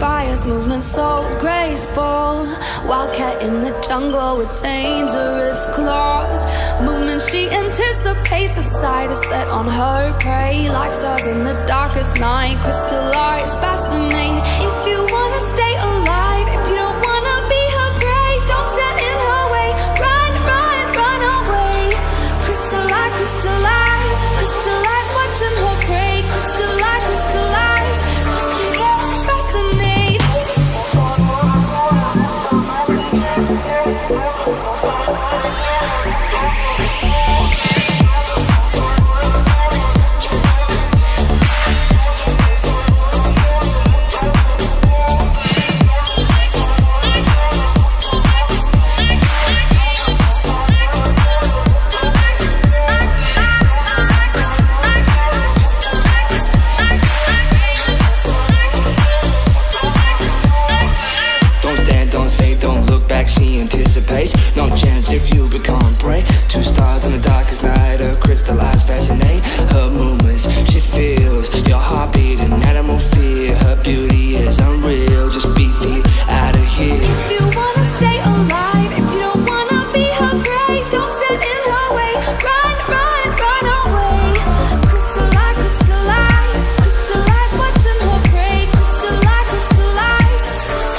bias, movement so graceful. Wildcat in the jungle with dangerous claws. Movement she anticipates, a sight is set on her prey. Like stars in the darkest night, crystal eyes fascinate. If you wanna stay alive, if you don't wanna be her prey, don't stand in her way, run, run, run away. Crystal eyes, crystal eyes, crystal eyes watching her prey. Crystal eyes, crystal eyes. She anticipates, no chance if you become prey. Two stars in the darkest night, her crystal eyes fascinate. Her movements, she feels your heartbeat, an animal fear. Her beauty is unreal, just be feet out of here. If you wanna stay alive, if you don't wanna be her prey, don't stand in her way, run, run, run away. Crystal eyes, crystal eyes, crystal eyes watching her prey. Crystal eyes, crystal eyes fascinate.